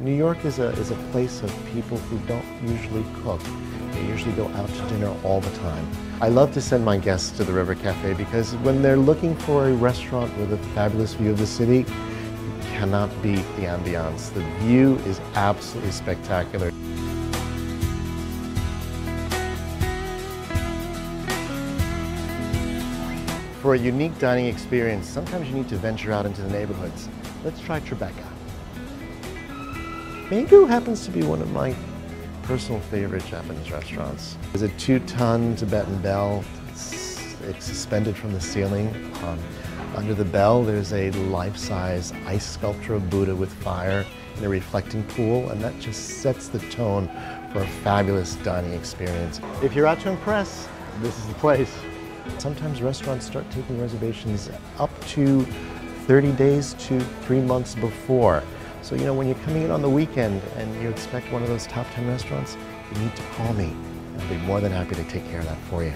New York is a place of people who don't usually cook. They usually go out to dinner all the time. I love to send my guests to the River Cafe because when they're looking for a restaurant with a fabulous view of the city, you cannot beat the ambiance. The view is absolutely spectacular. For a unique dining experience, sometimes you need to venture out into the neighborhoods. Let's try Tribeca. Megu happens to be one of my personal favorite Japanese restaurants. There's a 2-ton Tibetan bell. It's suspended from the ceiling. Under the bell, there's a life-size ice sculpture of Buddha with fire and a reflecting pool, and that just sets the tone for a fabulous dining experience. If you're out to impress, this is the place. Sometimes restaurants start taking reservations up to 30 days to 3 months before. So, you know, when you're coming in on the weekend and you expect one of those top 10 restaurants, you need to call me. I'll be more than happy to take care of that for you.